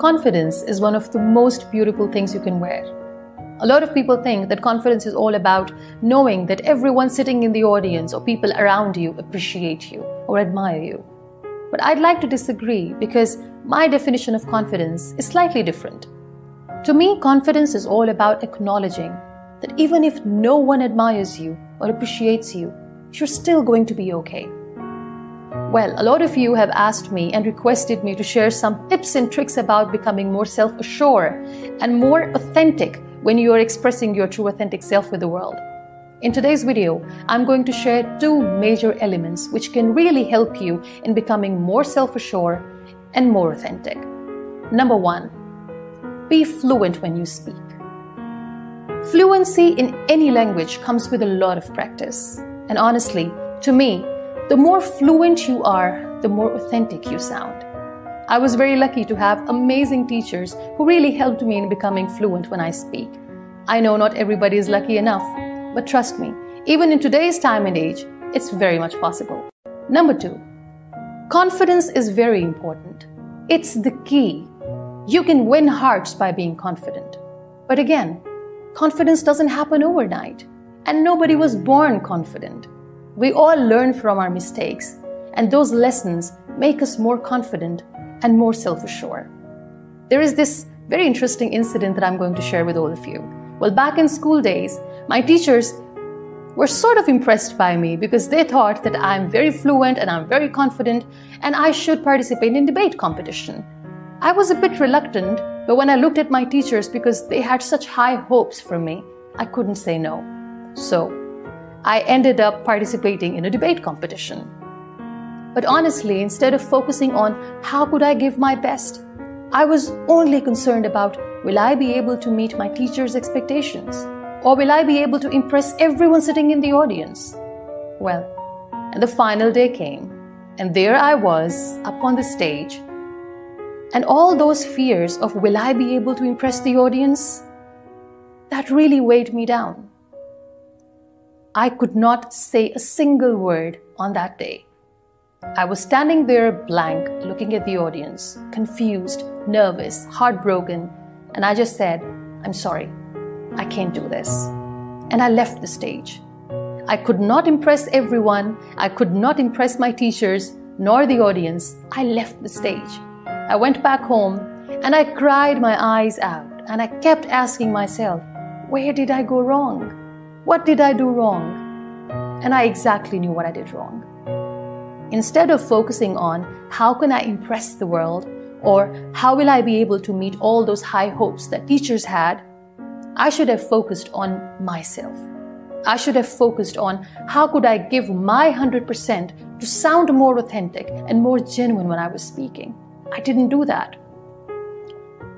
Confidence is one of the most beautiful things you can wear. A lot of people think that confidence is all about knowing that everyone sitting in the audience or people around you appreciate you or admire you. But I'd like to disagree because my definition of confidence is slightly different. To me, confidence is all about acknowledging that even if no one admires you or appreciates you, you're still going to be okay. Well, a lot of you have asked me and requested me to share some tips and tricks about becoming more self-assured and more authentic when you are expressing your true authentic self with the world. In today's video, I'm going to share two major elements which can really help you in becoming more self-assured and more authentic. Number one, be fluent when you speak. Fluency in any language comes with a lot of practice. And honestly, to me, the more fluent you are, the more authentic you sound. I was very lucky to have amazing teachers who really helped me in becoming fluent when I speak. I know not everybody is lucky enough, but trust me, even in today's time and age, it's very much possible. Number two, confidence is very important. It's the key. You can win hearts by being confident. But again, confidence doesn't happen overnight, and nobody was born confident. We all learn from our mistakes, and those lessons make us more confident and more self-assured. There is this very interesting incident that I'm going to share with all of you. Well, back in school days, my teachers were sort of impressed by me because they thought that I'm very fluent and I'm very confident and I should participate in debate competition. I was a bit reluctant, but when I looked at my teachers, because they had such high hopes for me, I couldn't say no. So I ended up participating in a debate competition. But honestly, instead of focusing on how could I give my best, I was only concerned about, will I be able to meet my teacher's expectations? Or will I be able to impress everyone sitting in the audience? Well, and the final day came, and there I was up on the stage. And all those fears of, will I be able to impress the audience? That really weighed me down. I could not say a single word on that day. I was standing there blank, looking at the audience, confused, nervous, heartbroken, and I just said, I'm sorry, I can't do this. And I left the stage. I could not impress everyone, I could not impress my teachers, nor the audience. I left the stage. I went back home and I cried my eyes out and I kept asking myself, where did I go wrong? What did I do wrong? And I exactly knew what I did wrong. Instead of focusing on how can I impress the world or how will I be able to meet all those high hopes that teachers had, I should have focused on myself. I should have focused on how could I give my 100% to sound more authentic and more genuine when I was speaking. I didn't do that.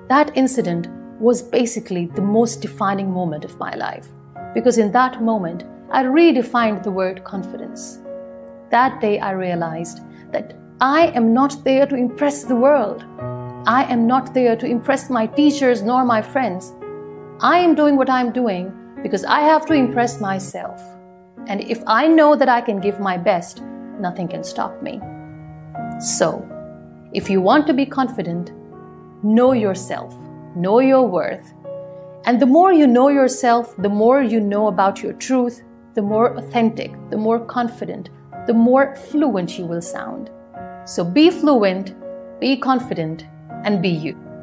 That incident was basically the most defining moment of my life, because in that moment, I redefined the word confidence. That day I realized that I am not there to impress the world. I am not there to impress my teachers nor my friends. I am doing what I am doing because I have to impress myself. And if I know that I can give my best, nothing can stop me. So, if you want to be confident, know yourself, know your worth. And the more you know yourself, the more you know about your truth, the more authentic, the more confident, the more fluent you will sound. So be fluent, be confident, and be you.